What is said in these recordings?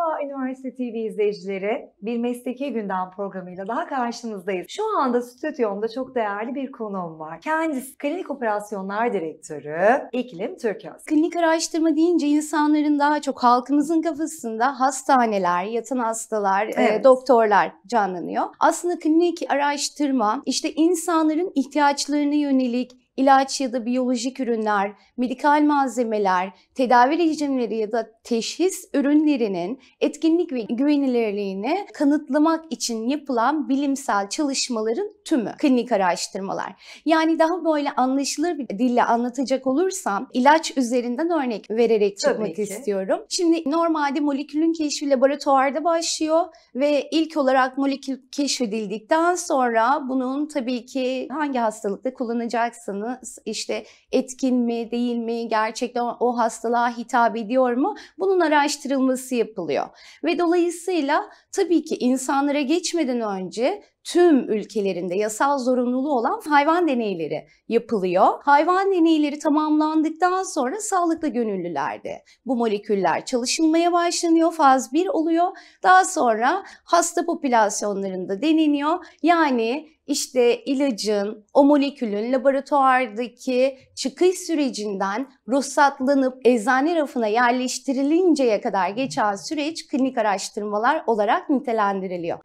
Merhaba Üniversite TV izleyicileri, bir mesleki gündem programıyla daha karşınızdayız. Şu anda stüdyomda çok değerli bir konuğum var. Kendisi KLİNİK OPERASYONLAR DİREKTÖRÜ İklim Türköz. Klinik araştırma deyince insanların daha çok halkımızın kafasında hastaneler, yatan hastalar, evet, doktorlar canlanıyor. Aslında klinik araştırma işte insanların ihtiyaçlarına yönelik ilaç ya da biyolojik ürünler, medikal malzemeler, tedavi rejimleri ya da teşhis ürünlerinin etkinlik ve güvenilirliğini kanıtlamak için yapılan bilimsel çalışmaların tümü klinik araştırmalar. Yani daha böyle anlaşılır bir dille anlatacak olursam ilaç üzerinden örnek vererek çıkmak istiyorum. Şimdi normalde molekülün keşfi laboratuvarda başlıyor ve ilk olarak molekül keşfedildikten sonra bunun tabii ki hangi hastalıkta kullanacaksınız, İşte etkin mi, değil mi, gerçekten o hastalığa hitap ediyor mu? Bunun araştırılması yapılıyor. Ve dolayısıyla tabii ki insanlara geçmeden önce tüm ülkelerinde yasal zorunluluğu olan hayvan deneyleri yapılıyor. Hayvan deneyleri tamamlandıktan sonra sağlıklı gönüllülerde bu moleküller çalışılmaya başlanıyor. Faz 1 oluyor. Daha sonra hasta popülasyonlarında deneniyor. Yani işte ilacın, o molekülün laboratuvardaki çıkış sürecinden ruhsatlanıp eczane rafına yerleştirilinceye kadar geçen süreç klinik araştırmalar olarak nitelendiriliyor.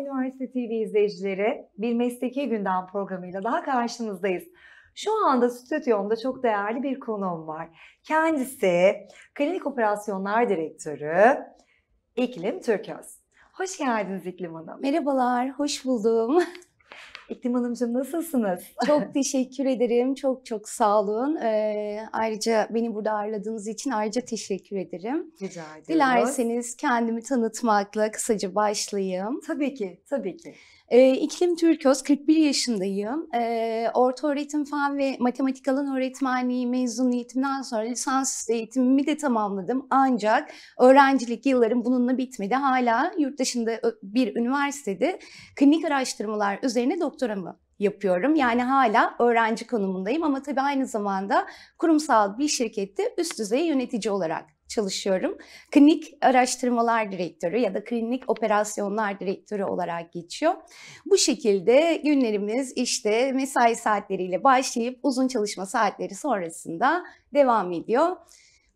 Üniversite TV izleyicileri, bir mesleki gündem programıyla daha karşınızdayız. Şu anda stüdyomda çok değerli bir konuğum var. Kendisi KLİNİK OPERASYONLAR DİREKTÖRÜ İklim Türköz. Hoş geldiniz İklim Hanım. Merhabalar, hoş buldum. İklim Hanımcığım, nasılsınız? Çok teşekkür ederim. Çok çok sağ olun. Ayrıca beni burada ağırladığınız için ayrıca teşekkür ederim. Rica ederim. Dilerseniz kendimi tanıtmakla kısaca başlayayım. Tabii ki, tabii ki. İklim Türköz, 41 yaşındayım. Ortaöğretim Fen ve Matematik Alan Öğretmenliği mezuniyetimden sonra lisans eğitimimi de tamamladım. Ancak öğrencilik yıllarım bununla bitmedi. Hala yurt dışında bir üniversitede klinik araştırmalar üzerine doktoramı yapıyorum. Yani hala öğrenci konumundayım ama tabii aynı zamanda kurumsal bir şirkette üst düzey yönetici olarak çalışıyorum. Klinik Araştırmalar Direktörü ya da Klinik Operasyonlar Direktörü olarak geçiyor. Bu şekilde günlerimiz işte mesai saatleriyle başlayıp uzun çalışma saatleri sonrasında devam ediyor.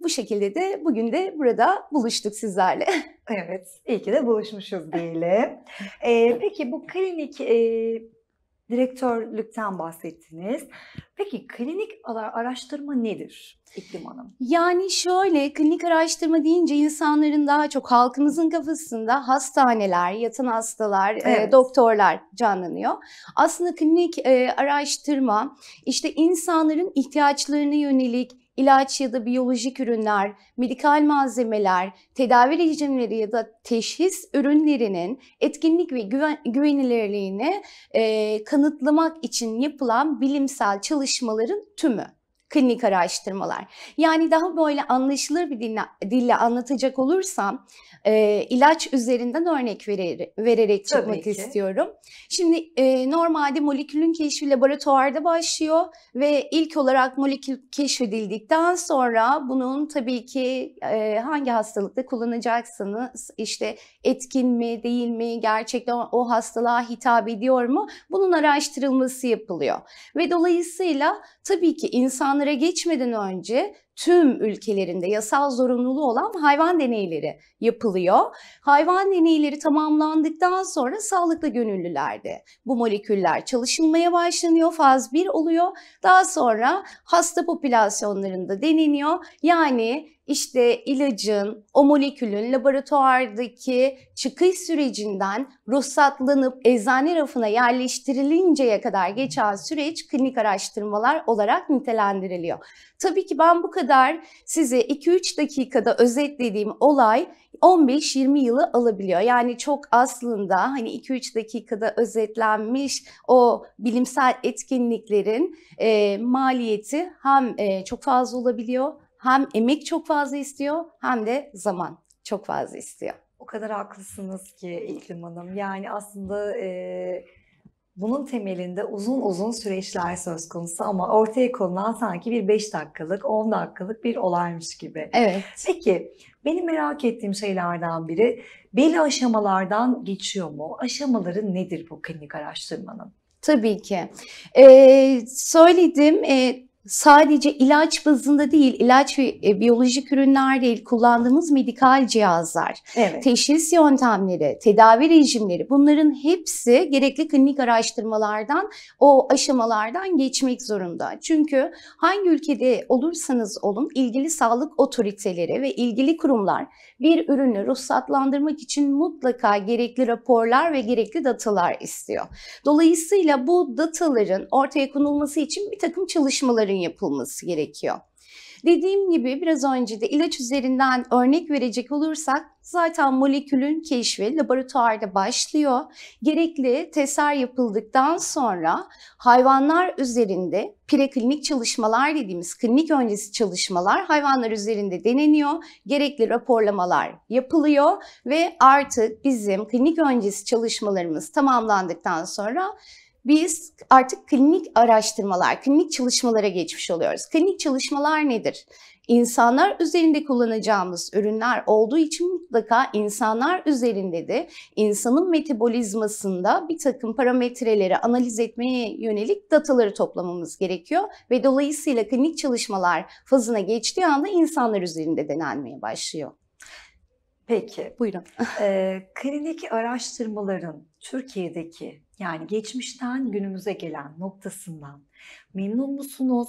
Bu şekilde de bugün de burada buluştuk sizlerle. Evet, iyi ki de buluşmuşuz diyelim. Peki bu klinik direktörlükten bahsettiniz. Peki klinik araştırma nedir İklim Hanım? Yani şöyle, klinik araştırma deyince insanların daha çok halkımızın kafasında hastaneler, yatan hastalar, evet, doktorlar canlanıyor. Aslında klinik araştırma işte insanların ihtiyaçlarına yönelik ilaç ya da biyolojik ürünler, medikal malzemeler, tedavi rejimleri ya da teşhis ürünlerinin etkinlik ve güvenilirliğini kanıtlamak için yapılan bilimsel çalışmaların tümü klinik araştırmalar. Yani daha böyle anlaşılır bir dille anlatacak olursam ilaç üzerinden örnek vererek çıkmak istiyorum. Şimdi normalde molekülün keşfi laboratuvarda başlıyor ve ilk olarak molekül keşfedildikten sonra bunun tabii ki hangi hastalıkta kullanacaksınız, işte etkin mi, değil mi, gerçekten o hastalığa hitap ediyor mu? Bunun araştırılması yapılıyor. Ve dolayısıyla tabii ki insanların geçmeden önce tüm ülkelerinde yasal zorunluluğu olan hayvan deneyleri yapılıyor. Hayvan deneyleri tamamlandıktan sonra sağlıklı gönüllülerde bu moleküller çalışılmaya başlanıyor. Faz 1 oluyor. Daha sonra hasta popülasyonlarında deneniyor. Yani işte ilacın, o molekülün laboratuvardaki çıkış sürecinden ruhsatlanıp eczane rafına yerleştirilinceye kadar geçen süreç klinik araştırmalar olarak nitelendiriliyor. Tabii ki ben bu kadar size 2-3 dakikada özetlediğim olay 15-20 yılı alabiliyor. Yani çok aslında hani 2-3 dakikada özetlenmiş o bilimsel etkinliklerin maliyeti hem çok fazla olabiliyor, hem emek çok fazla istiyor, hem de zaman çok fazla istiyor. O kadar haklısınız ki İklim Hanım. Yani aslında bunun temelinde uzun süreçler söz konusu ama ortaya konulan sanki bir 5 dakikalık, 10 dakikalık bir olaymış gibi. Evet. Peki benim merak ettiğim şeylerden biri, belli aşamalardan geçiyor mu? Aşamaları nedir bu klinik araştırmanın? Tabii ki. Söyledim. Sadece ilaç bazında değil, ilaç ve biyolojik ürünler değil, kullandığımız medikal cihazlar, evet, teşhis yöntemleri, tedavi rejimleri, bunların hepsi gerekli klinik araştırmalardan, o aşamalardan geçmek zorunda. Çünkü hangi ülkede olursanız olun, ilgili sağlık otoriteleri ve ilgili kurumlar bir ürünü ruhsatlandırmak için mutlaka gerekli raporlar ve gerekli datalar istiyor. Dolayısıyla bu dataların ortaya konulması için bir takım çalışmaları yapılması gerekiyor. Dediğim gibi biraz önce de ilaç üzerinden örnek verecek olursak zaten molekülün keşfi laboratuvarda başlıyor. Gerekli testler yapıldıktan sonra hayvanlar üzerinde preklinik çalışmalar dediğimiz klinik öncesi çalışmalar hayvanlar üzerinde deneniyor. Gerekli raporlamalar yapılıyor ve artık bizim klinik öncesi çalışmalarımız tamamlandıktan sonra biz artık klinik araştırmalar, klinik çalışmalara geçmiş oluyoruz. Klinik çalışmalar nedir? İnsanlar üzerinde kullanacağımız ürünler olduğu için mutlaka insanlar üzerinde de insanın metabolizmasında bir takım parametreleri analiz etmeye yönelik dataları toplamamız gerekiyor. Ve dolayısıyla klinik çalışmalar fazına geçtiği anda insanlar üzerinde denenmeye başlıyor. Peki, buyurun. Klinik araştırmaların Türkiye'deki, yani geçmişten günümüze gelen noktasından memnun musunuz?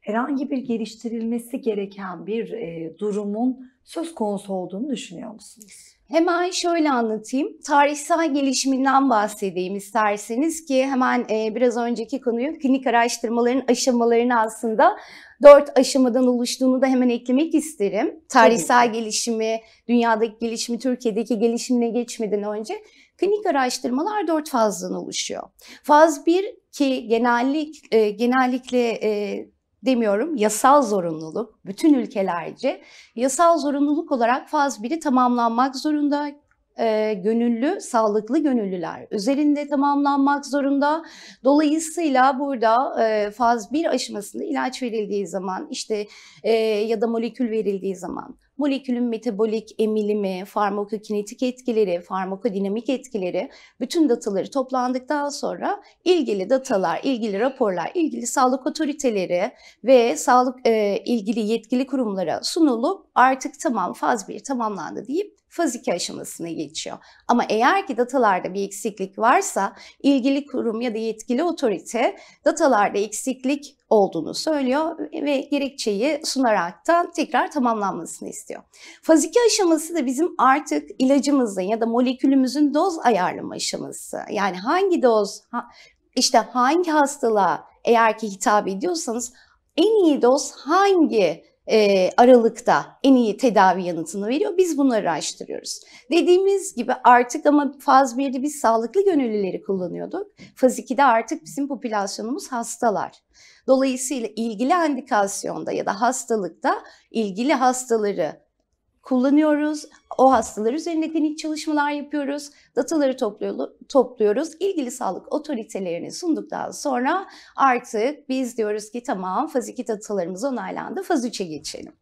Herhangi bir geliştirilmesi gereken bir durumun söz konusu olduğunu düşünüyor musunuz? Hemen şöyle anlatayım. Tarihsel gelişiminden bahsedeyim isterseniz ki hemen biraz önceki konuyu klinik araştırmaların aşamalarını aslında 4 aşamadan oluştuğunu da hemen eklemek isterim. Tarihsel gelişimi, dünyadaki gelişimi, Türkiye'deki gelişimine geçmeden önce klinik araştırmalar 4 fazdan oluşuyor. Faz 1 ki genellikle demiyorum, yasal zorunluluk, bütün ülkelerce yasal zorunluluk olarak faz 1'i tamamlanmak zorunda. Gönüllü, sağlıklı gönüllüler üzerinde tamamlanmak zorunda. Dolayısıyla burada faz 1 aşamasında ilaç verildiği zaman işte ya da molekül verildiği zaman molekülün metabolik emilimi, farmakokinetik etkileri, farmakodinamik etkileri, bütün dataları toplandıktan sonra ilgili datalar, ilgili raporlar, ilgili sağlık otoriteleri ve sağlık ilgili yetkili kurumlara sunulup artık tamam faz 1 tamamlandı deyip faz 2 aşamasına geçiyor. Ama eğer ki datalarda bir eksiklik varsa ilgili kurum ya da yetkili otorite datalarda eksiklik olduğunu söylüyor ve gerekçeyi sunaraktan tekrar tamamlanmasını istiyor. Faz 2 aşaması da bizim artık ilacımızın ya da molekülümüzün doz ayarlama aşaması. Yani hangi doz, işte hangi hastalığa eğer ki hitap ediyorsanız en iyi doz hangi aralıkta en iyi tedavi yanıtını veriyor. Biz bunları araştırıyoruz. Dediğimiz gibi artık ama faz 1'de biz sağlıklı gönüllüleri kullanıyorduk. Faz 2'de artık bizim popülasyonumuz hastalar. Dolayısıyla ilgili indikasyonda ya da hastalıkta ilgili hastaları kullanıyoruz. O hastalar üzerinde klinik çalışmalar yapıyoruz. Dataları topluyoruz. İlgili sağlık otoritelerini sunduktan sonra artık biz diyoruz ki tamam faz 2 datalarımız onaylandı. Faz 3'e geçelim.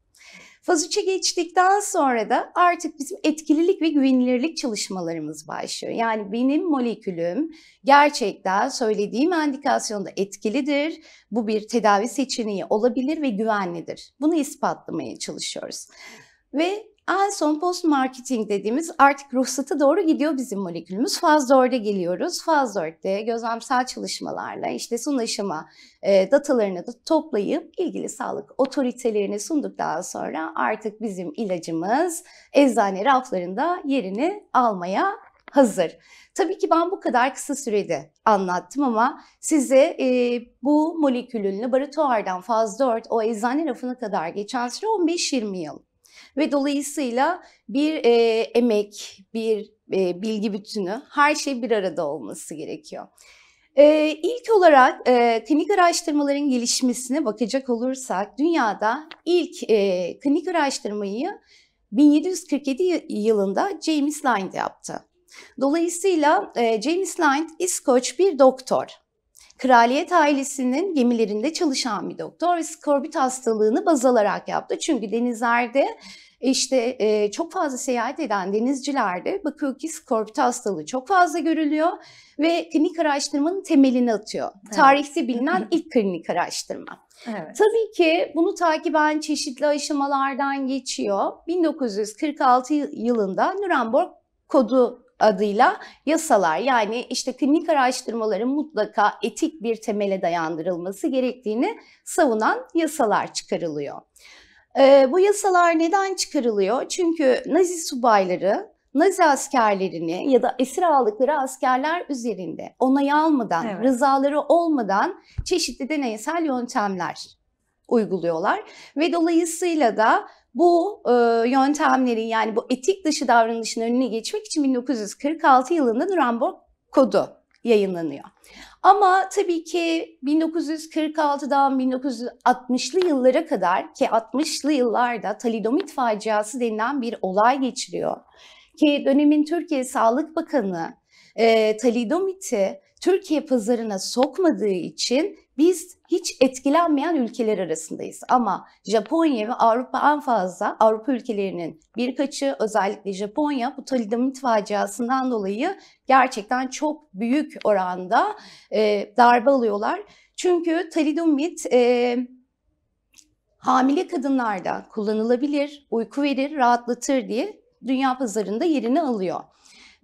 Faz 3'e geçtikten sonra da artık bizim etkililik ve güvenilirlik çalışmalarımız başlıyor. Yani benim molekülüm gerçekten söylediğim indikasyonda etkilidir. Bu bir tedavi seçeneği olabilir ve güvenlidir. Bunu ispatlamaya çalışıyoruz. Ve en son post-marketing dediğimiz artık ruhsata doğru gidiyor bizim molekülümüz. Faz 4'e geliyoruz. Faz 4'te gözlemsel çalışmalarla işte son aşama datalarını da toplayıp ilgili sağlık otoritelerine sunduktan sonra artık bizim ilacımız eczane raflarında yerini almaya hazır. Tabii ki ben bu kadar kısa sürede anlattım ama size bu molekülün laboratuvardan faz 4 o eczane rafına kadar geçen süre 15-20 yıl. Ve dolayısıyla bir emek, bir bilgi bütünü, her şey bir arada olması gerekiyor. İlk olarak klinik araştırmaların gelişmesine bakacak olursak, dünyada ilk klinik araştırmayı 1747 yılında James Lind yaptı. Dolayısıyla James Lind İskoç bir doktor. Kraliyet ailesinin gemilerinde çalışan bir doktor ve skorbut hastalığını baz alarak yaptı. Çünkü denizlerde çok fazla seyahat eden denizcilerde bakıyor ki skorbut hastalığı çok fazla görülüyor ve klinik araştırmanın temelini atıyor. Evet. Tarihte bilinen ilk klinik araştırma. Evet. Tabii ki bunu takiben çeşitli aşamalardan geçiyor. 1946 yılında Nürnberg Kodu adıyla yasalar, yani klinik araştırmaların mutlaka etik bir temele dayandırılması gerektiğini savunan yasalar çıkarılıyor. Bu yasalar neden çıkarılıyor? Çünkü Nazi subayları, Nazi askerlerini ya da esir aldıkları askerler üzerinde onay almadan, rızaları olmadan çeşitli deneysel yöntemler uyguluyorlar ve dolayısıyla da bu yöntemlerin, yani bu etik dışı davranışın önüne geçmek için 1946 yılında Nürnberg Kodu yayınlanıyor. Ama tabii ki 1946'dan 1960'lı yıllara kadar, ki 60'lı yıllarda Talidomid faciası denilen bir olay geçiriyor. Ki dönemin Türkiye Sağlık Bakanı talidomidi Türkiye pazarına sokmadığı için biz hiç etkilenmeyen ülkeler arasındayız. Ama Japonya ve Avrupa, en fazla Avrupa ülkelerinin birkaçı, özellikle Japonya, bu talidomid faciasından dolayı gerçekten çok büyük oranda darbe alıyorlar. Çünkü talidomid hamile kadınlarda kullanılabilir, uyku verir, rahatlatır diye dünya pazarında yerini alıyor.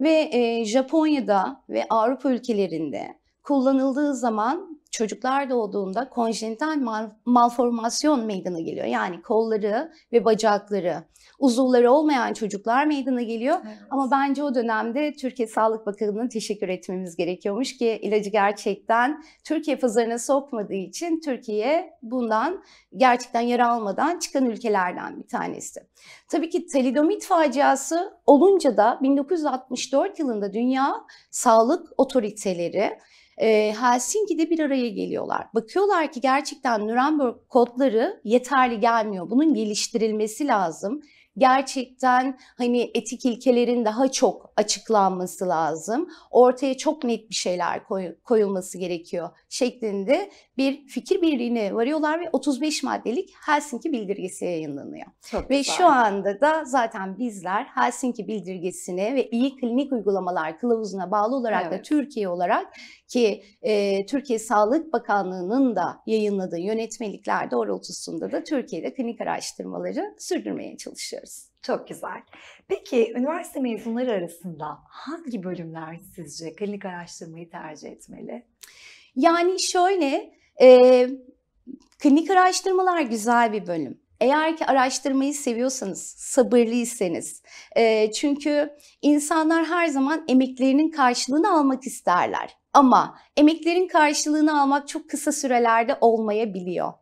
Ve Japonya'da ve Avrupa ülkelerinde kullanıldığı zaman çocuklar doğduğunda konjenital malformasyon meydana geliyor. Yani kolları ve bacakları, uzuvları olmayan çocuklar meydana geliyor. Evet. Ama bence o dönemde Türkiye Sağlık Bakanı'na teşekkür etmemiz gerekiyormuş ki ilacı gerçekten Türkiye pazarına sokmadığı için Türkiye bundan gerçekten yara almadan çıkan ülkelerden bir tanesi. Tabii ki talidomid faciası olunca da 1964 yılında Dünya Sağlık Otoriteleri Helsinki'de bir araya geliyorlar. Bakıyorlar ki gerçekten Nürnberg kodları yeterli gelmiyor. Bunun geliştirilmesi lazım. Gerçekten hani etik ilkelerin daha çok açıklanması lazım. Ortaya çok net bir şeyler koyulması gerekiyor şeklinde bir fikir birliğine varıyorlar ve 35 maddelik Helsinki Bildirgesi yayınlanıyor. Çok güzel. Şu anda da zaten bizler Helsinki Bildirgesi'ne ve iyi klinik uygulamalar kılavuzuna bağlı olarak da Türkiye olarak, ki Türkiye Sağlık Bakanlığı'nın da yayınladığı yönetmelikler doğrultusunda da Türkiye'de klinik araştırmaları sürdürmeye çalışıyoruz. Çok güzel. Peki üniversite mezunları arasında hangi bölümler sizce klinik araştırmayı tercih etmeli? Yani şöyle, klinik araştırmalar güzel bir bölüm. Eğer ki araştırmayı seviyorsanız, sabırlıysanız, çünkü insanlar her zaman emeklerinin karşılığını almak isterler. Ama emeklerin karşılığını almak çok kısa sürelerde olmayabiliyor.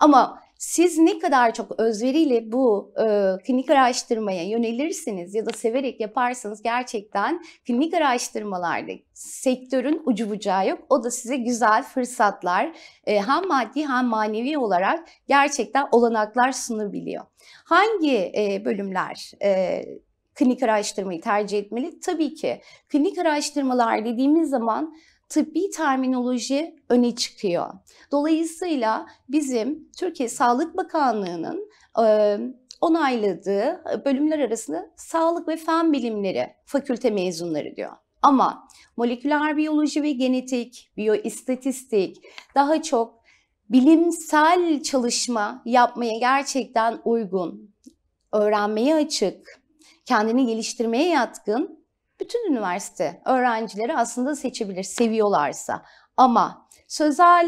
Ama siz ne kadar çok özveriyle bu klinik araştırmaya yönelirsiniz ya da severek yaparsanız gerçekten klinik araştırmalarda sektörün ucu bucağı yok. O da size güzel fırsatlar, hem maddi hem manevi olarak gerçekten olanaklar sunabiliyor. Hangi bölümler klinik araştırmayı tercih etmeli? Tabii ki klinik araştırmalar dediğimiz zaman tıbbi terminoloji öne çıkıyor. Dolayısıyla bizim Türkiye Sağlık Bakanlığı'nın onayladığı bölümler arasında Sağlık ve Fen Bilimleri Fakülte mezunları diyor. Ama moleküler biyoloji ve genetik, biyoistatistik, daha çok bilimsel çalışma yapmaya gerçekten uygun, öğrenmeye açık, kendini geliştirmeye yatkın bütün üniversite öğrencileri aslında seçebilir, seviyorlarsa. Ama sözel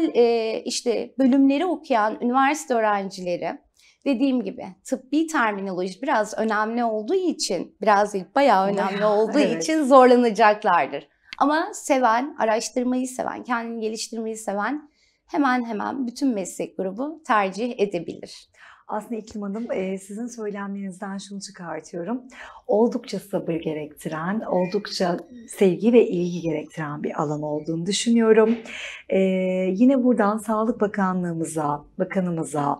bölümleri okuyan üniversite öğrencileri, dediğim gibi tıbbi terminoloji biraz önemli olduğu için, biraz değil, bayağı önemli olduğu için zorlanacaklardır. Ama seven, araştırmayı seven, kendini geliştirmeyi seven hemen hemen bütün meslek grubu tercih edebilir. Aslında İklim Hanım, sizin söylemlerinizden şunu çıkartıyorum. Oldukça sabır gerektiren, oldukça sevgi ve ilgi gerektiren bir alan olduğunu düşünüyorum. Yine buradan Sağlık Bakanlığımıza, Bakanımıza,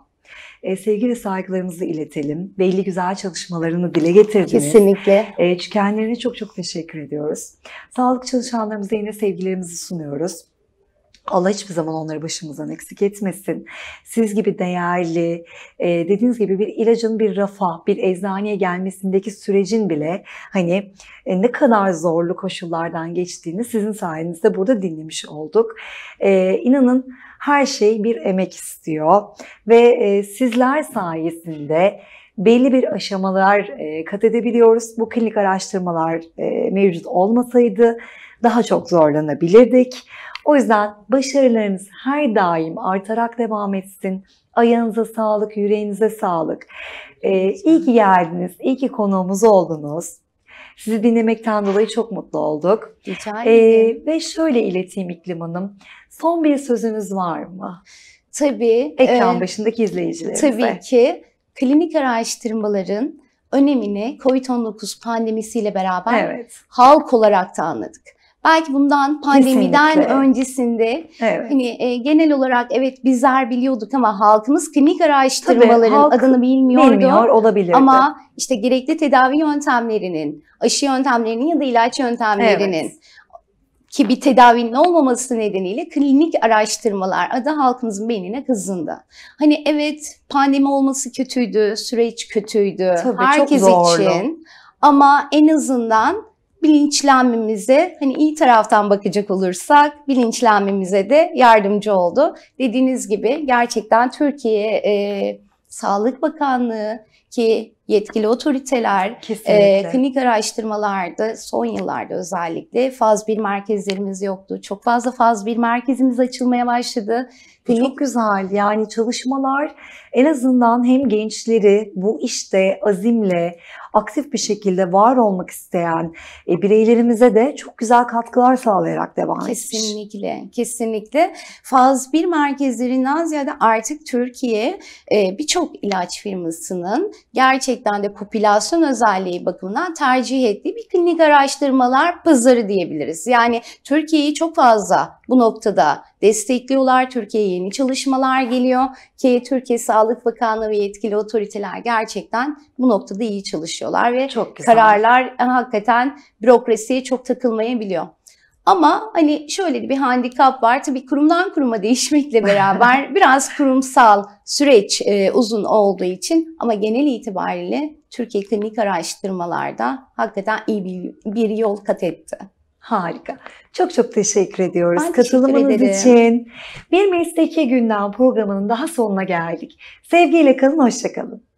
sevgi ve saygılarımızı iletelim. Belli güzel çalışmalarını dile getirdiniz. Kesinlikle. Kendilerine çok çok teşekkür ediyoruz. Sağlık çalışanlarımıza yine sevgilerimizi sunuyoruz. Allah hiçbir zaman onları başımızdan eksik etmesin. Siz gibi değerli, dediğiniz gibi bir ilacın bir rafa, bir eczaneye gelmesindeki sürecin bile hani ne kadar zorlu koşullardan geçtiğini sizin sayenizde burada dinlemiş olduk. İnanın her şey bir emek istiyor ve sizler sayesinde belli bir aşamalar kat edebiliyoruz. Bu klinik araştırmalar mevcut olmasaydı daha çok zorlanabilirdik. O yüzden başarılarınız her daim artarak devam etsin. Ayağınıza sağlık, yüreğinize sağlık. İyi ki geldiniz, iyi ki konuğumuz oldunuz. Sizi dinlemekten dolayı çok mutlu olduk. Rica ederim. Ve şöyle ileteyim İklim Hanım, son bir sözünüz var mı? Tabii. Ekran başındaki izleyicilerimize. Tabii ki klinik araştırmaların önemini COVID-19 pandemisiyle beraber halk olarak da anladık. Belki bundan pandemiden öncesinde hani genel olarak bizler biliyorduk ama halkımız klinik araştırmaların adını bilmiyor olabilirdi. Ama işte gerekli tedavi yöntemlerinin, aşı yöntemlerinin ya da ilaç yöntemlerinin ki bir tedavinin olmaması nedeniyle klinik araştırmalar adı halkımızın beynine kazındı. Hani pandemi olması kötüydü, süreç kötüydü herkes için ama en azından bilinçlenmemize, hani iyi taraftan bakacak olursak bilinçlenmemize de yardımcı oldu. Dediğiniz gibi gerçekten Türkiye Sağlık Bakanlığı ki yetkili otoriteler klinik araştırmalarda son yıllarda özellikle faz 1 merkezlerimiz yoktu. Çok fazla faz 1 merkezimiz açılmaya başladı. Çok güzel yani çalışmalar en azından hem gençleri bu işte azimle aktif bir şekilde var olmak isteyen bireylerimize de çok güzel katkılar sağlayarak devam etmiş. Kesinlikle, kesinlikle. Faz 1 merkezlerinden ziyade artık Türkiye birçok ilaç firmasının gerçekten de popülasyon özelliği bakımından tercih ettiği bir klinik araştırmalar pazarı diyebiliriz. Yani Türkiye'yi çok fazla bu noktada destekliyorlar. Türkiye'ye yeni çalışmalar geliyor ki Türkiye Sağlık Bakanlığı ve yetkili otoriteler gerçekten bu noktada iyi çalışıyorlar ve kararlar hakikaten bürokrasiye çok takılmayabiliyor. Ama hani şöyle bir handikap var. Tabii kurumdan kuruma değişmekle beraber biraz kurumsal süreç uzun olduğu için ama genel itibariyle Türkiye klinik araştırmalarda hakikaten iyi bir yol kat etti. Harika. Çok çok teşekkür ediyoruz katılımınız için. Bir Mesleki Gündem programının daha sonuna geldik. Sevgiyle kalın, hoşça kalın.